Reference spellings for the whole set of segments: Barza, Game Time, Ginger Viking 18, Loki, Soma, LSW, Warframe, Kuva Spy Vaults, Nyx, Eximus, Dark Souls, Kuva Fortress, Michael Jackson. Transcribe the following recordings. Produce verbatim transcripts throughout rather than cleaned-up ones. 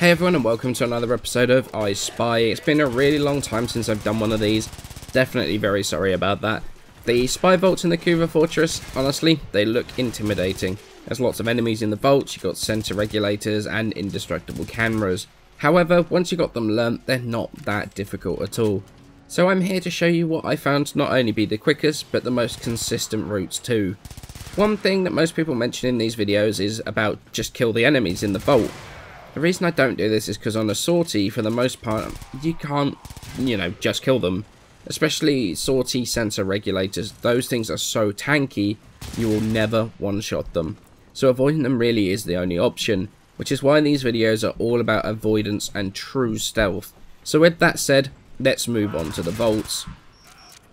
Hey everyone and welcome to another episode of I Spy. It's been a really long time since I've done one of these. Definitely very sorry about that. The spy vaults in the Kuva Fortress, honestly, they look intimidating. There's lots of enemies in the vaults, you've got sensor regulators and indestructible cameras. However, once you got them learnt, they're not that difficult at all. So I'm here to show you what I found to not only be the quickest, but the most consistent routes too. One thing that most people mention in these videos is about just kill the enemies in the vault. The reason I don't do this is because on a sortie, for the most part, you can't, you know, just kill them. Especially sortie sensor regulators, those things are so tanky, you will never one-shot them. So avoiding them really is the only option, which is why these videos are all about avoidance and true stealth. So with that said, let's move on to the vaults.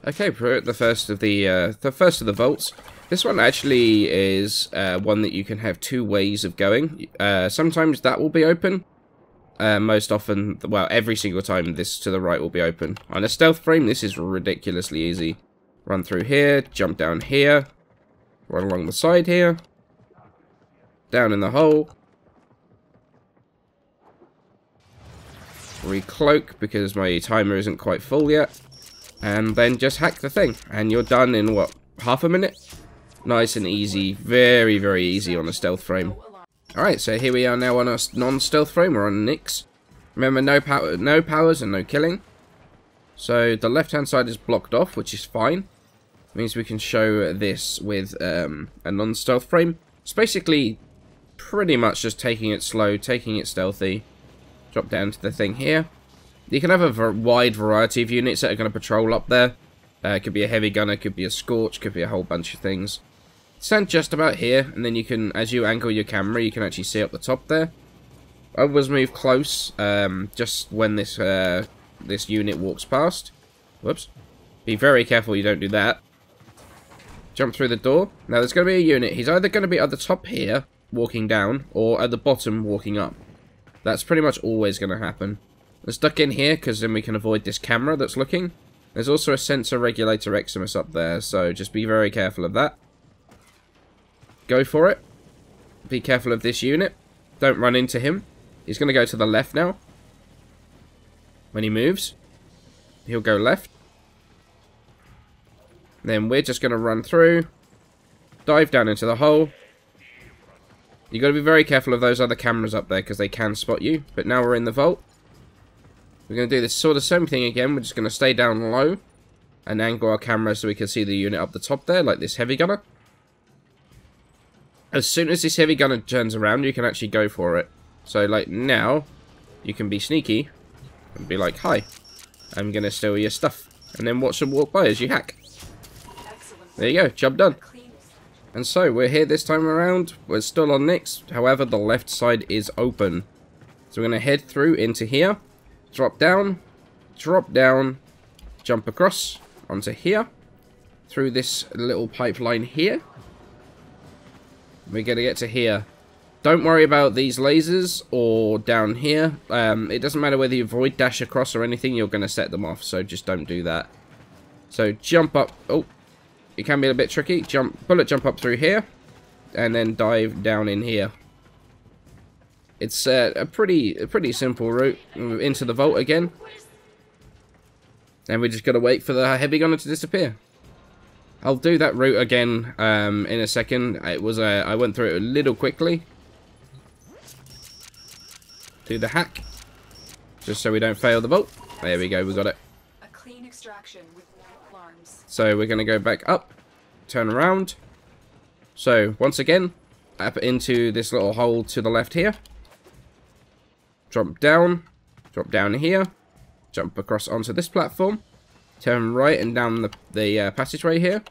Okay, we're at the first of the, uh, the first of the vaults. This one actually is uh, one that you can have two ways of going. Uh, sometimes that will be open. Uh, most often, well, every single time this to the right will be open. On a stealth frame, this is ridiculously easy. Run through here, jump down here, run along the side here, down in the hole. Recloak because my timer isn't quite full yet. And then just hack the thing, and you're done in, what, half a minute? Nice and easy, very, very easy on a stealth frame. Alright, so here we are now on a non-stealth frame, we're on Nyx. Remember, no power, no powers and no killing. So the left-hand side is blocked off, which is fine. It means we can show this with um, a non-stealth frame. It's basically pretty much just taking it slow, taking it stealthy. Drop down to the thing here. You can have a wide variety of units that are going to patrol up there. Uh, it could be a heavy gunner, could be a scorch, could be a whole bunch of things. Stand just about here, and then you can, as you angle your camera, you can actually see up the top there. I always move close, um, just when this uh, this unit walks past. Whoops. Be very careful you don't do that. Jump through the door. Now there's going to be a unit. He's either going to be at the top here, walking down, or at the bottom, walking up. That's pretty much always going to happen. Let's duck in here, because then we can avoid this camera that's looking. There's also a sensor regulator Eximus up there, so just be very careful of that. Go for it. Be careful of this unit. Don't run into him. He's going to go to the left now. When he moves, he'll go left. Then we're just going to run through. Dive down into the hole. You've got to be very careful of those other cameras up there because they can spot you. But now we're in the vault. We're going to do this sort of same thing again. We're just going to stay down low and angle our camera so we can see the unit up the top there, like this heavy gunner. As soon as this heavy gunner turns around, you can actually go for it. So, like, now, you can be sneaky and be like, hi, I'm going to steal your stuff. And then watch them walk by as you hack. There you go, job done. And so, we're here this time around. We're still on Nyx. However, the left side is open. So, we're going to head through into here. Drop down, drop down, jump across onto here, through this little pipeline here. We're going to get to here. Don't worry about these lasers or down here. Um, it doesn't matter whether you void dash across or anything, you're going to set them off, so just don't do that. So jump up. Oh, it can be a bit tricky. Jump, bullet jump up through here, and then dive down in here. It's uh, a pretty a pretty simple route into the vault again. And we just got to wait for the heavy gunner to disappear. I'll do that route again um, in a second. It was uh, I went through it a little quickly. Do the hack, just so we don't fail the vault. There we go, we got it. A clean extraction with no alarms. So we're going to go back up, turn around. So once again, up into this little hole to the left here. Drop down, drop down here, jump across onto this platform. Turn right and down the, the uh, passageway here.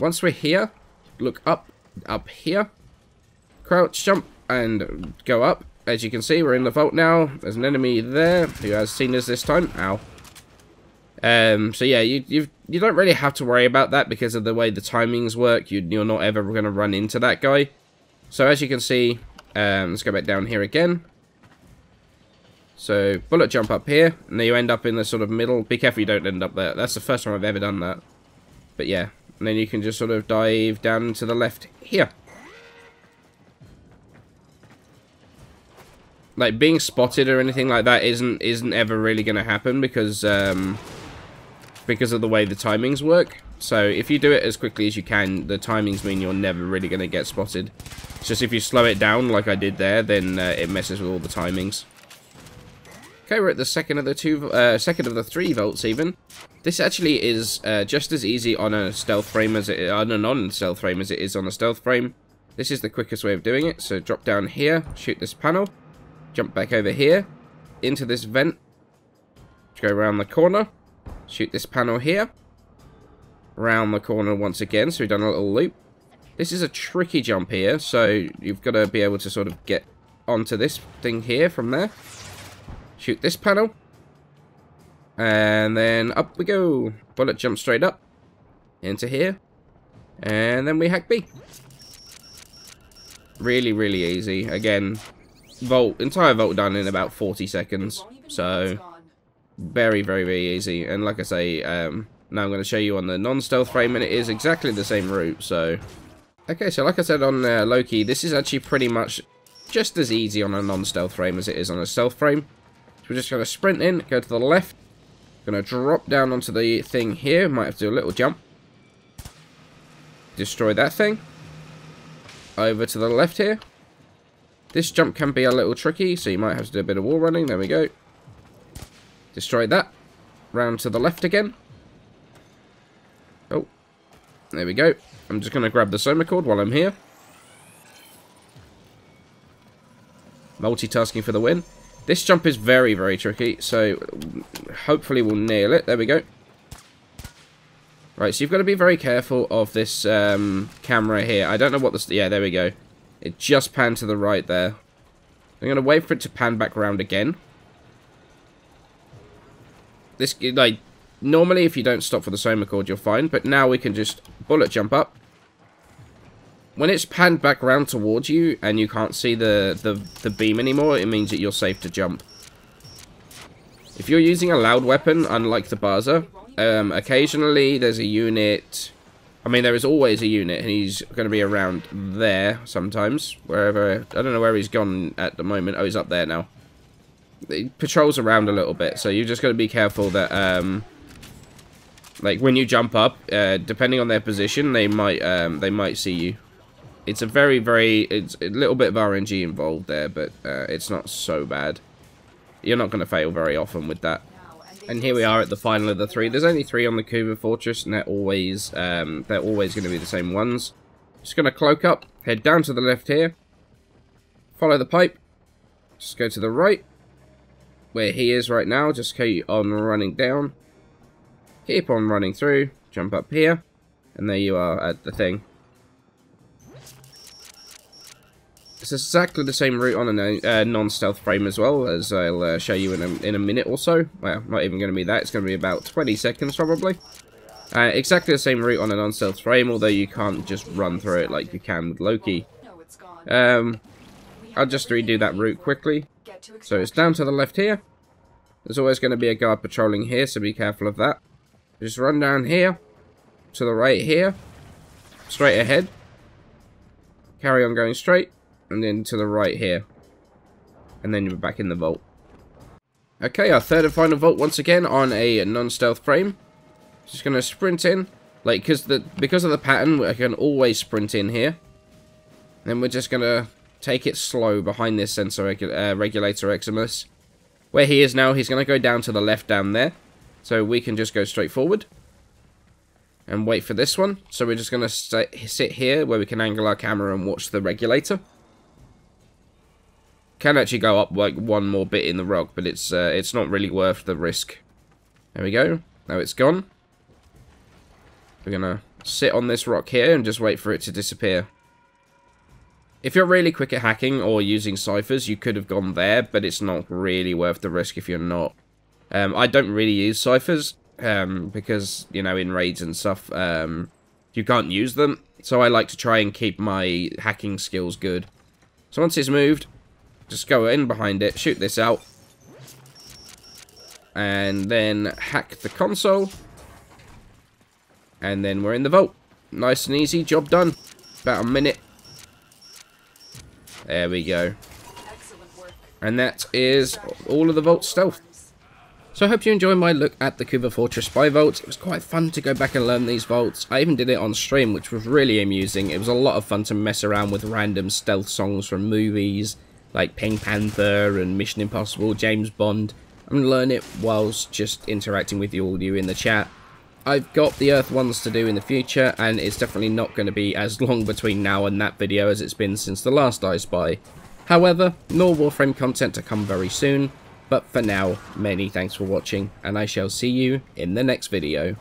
Once we're here, look up, up here. Crouch, jump, and go up. As you can see, we're in the vault now. There's an enemy there who has seen us this time. Ow. Um, so yeah, you you've, you don't really have to worry about that because of the way the timings work. You, you're not ever going to run into that guy. So as you can see, um, let's go back down here again. So, bullet jump up here, and then you end up in the sort of middle. Be careful you don't end up there. That's the first time I've ever done that. But yeah, and then you can just sort of dive down to the left here. like being spotted or anything like that isn't isn't ever really going to happen because um, because of the way the timings work. So if you do it as quickly as you can, the timings mean you're never really going to get spotted. It's just if you slow it down like I did there, then uh, it messes with all the timings. Okay, we're at the second of the two, uh, second of the three vaults even. This actually is uh, just as easy on a stealth frame as it on a non-stealth frame as it is on a stealth frame. This is the quickest way of doing it. So drop down here, shoot this panel, jump back over here, into this vent, go around the corner, shoot this panel here, round the corner once again. So we've done a little loop. This is a tricky jump here, so you've got to be able to sort of get onto this thing here from there. Shoot this panel, and then up we go. Bullet jump straight up into here, and then we hack B. Really, really easy. Again, vault entire vault done in about forty seconds. So very, very, very easy. And like I say, um, now I'm going to show you on the non-stealth frame, and it is exactly the same route. So okay, so like I said on uh, Loki, this is actually pretty much just as easy on a non-stealth frame as it is on a stealth frame. So we're just going to sprint in, go to the left, going to drop down onto the thing here, might have to do a little jump, destroy that thing, over to the left here. This jump can be a little tricky, so you might have to do a bit of wall running, there we go, destroy that, round to the left again, oh, there we go. I'm just going to grab the Soma cord while I'm here, multitasking for the win. This jump is very, very tricky, so hopefully we'll nail it. There we go. Right, so you've got to be very careful of this um, camera here. I don't know what this... Yeah, there we go. It just panned to the right there. I'm going to wait for it to pan back around again. This, like, normally if you don't stop for the Soma cord, you're fine, but now we can just bullet jump up. When it's panned back round towards you and you can't see the, the, the beam anymore, it means that you're safe to jump. If you're using a loud weapon, unlike the Barza, um, occasionally there's a unit... I mean, there is always a unit, and he's going to be around there sometimes. Wherever... I don't know where he's gone at the moment. Oh, he's up there now. He patrols around a little bit, so you've just got to be careful that... Um, like, when you jump up, uh, depending on their position, they might um, they might see you. It's a very, very... It's a little bit of R N G involved there, but uh, it's not so bad. You're not going to fail very often with that. And here we are at the final of the three. There's only three on the Kuva Fortress, and they're always um, they're always going to be the same ones. Just going to cloak up, head down to the left here. Follow the pipe. Just go to the right, where he is right now. Just keep on running down. Keep on running through. Jump up here. And there you are at the thing. It's exactly the same route on a uh, non-stealth frame as well, as I'll uh, show you in a, in a minute or so. Well, not even going to be that. It's going to be about twenty seconds, probably. Uh, exactly the same route on a non-stealth frame, although you can't just run through it like you can with Loki. Um, I'll just redo that route quickly. So it's down to the left here. There's always going to be a guard patrolling here, so be careful of that. Just run down here, to the right here, straight ahead. Carry on going straight. And then to the right here. And then you're back in the vault. Okay, our third and final vault once again on a non-stealth frame. Just going to sprint in. Like, because the because of the pattern, I can always sprint in here. Then we're just going to take it slow behind this sensor regu uh, regulator Eximus. Where he is now, he's going to go down to the left down there. So we can just go straight forward. And wait for this one. So we're just going to sit here where we can angle our camera and watch the regulator. Can actually go up like one more bit in the rock, but it's uh, it's not really worth the risk. There we go. Now it's gone. We're gonna sit on this rock here and just wait for it to disappear. If you're really quick at hacking or using ciphers, you could have gone there, but it's not really worth the risk if you're not. Um, I don't really use ciphers um, because, you know, in raids and stuff, um, you can't use them. So I like to try and keep my hacking skills good. So once it's moved, just go in behind it, shoot this out, and then hack the console, and then we're in the vault. Nice and easy, job done. About a minute. There we go. And that is all of the Vault Stealth. So I hope you enjoyed my look at the Kuva Fortress by vaults. It was quite fun to go back and learn these vaults. I even did it on stream, which was really amusing. It was a lot of fun to mess around with random stealth songs from movies like Pink Panther and Mission Impossible, James Bond, and learn it whilst just interacting with you all you in the chat. I've got the Earth ones to do in the future, and it's definitely not going to be as long between now and that video as it's been since the last I Spy. However, more Warframe content to come very soon. But for now, many thanks for watching, and I shall see you in the next video.